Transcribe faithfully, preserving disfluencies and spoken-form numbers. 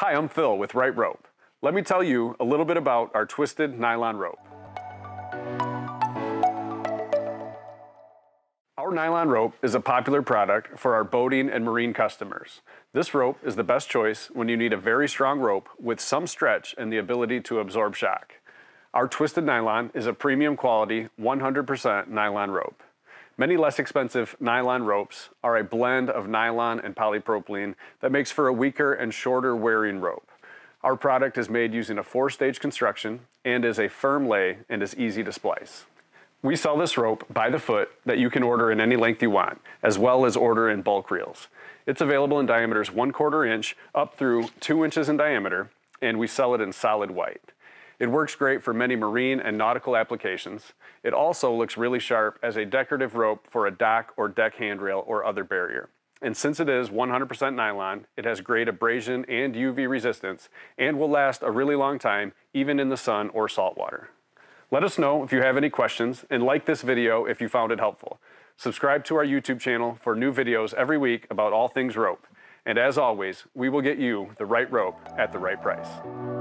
Hi, I'm Phil with Right Rope. Let me tell you a little bit about our twisted nylon rope. Our nylon rope is a popular product for our boating and marine customers. This rope is the best choice when you need a very strong rope with some stretch and the ability to absorb shock. Our twisted nylon is a premium quality one hundred percent nylon rope. Many less expensive nylon ropes are a blend of nylon and polypropylene that makes for a weaker and shorter wearing rope. Our product is made using a four-stage construction and is a firm lay and is easy to splice. We sell this rope by the foot that you can order in any length you want, as well as order in bulk reels. It's available in diameters one quarter inch up through two inches in diameter, and we sell it in solid white. It works great for many marine and nautical applications. It also looks really sharp as a decorative rope for a dock or deck handrail or other barrier. And since it is one hundred percent nylon, it has great abrasion and U V resistance and will last a really long time, even in the sun or salt water. Let us know if you have any questions and like this video if you found it helpful. Subscribe to our YouTube channel for new videos every week about all things rope. And as always, we will get you the right rope at the right price.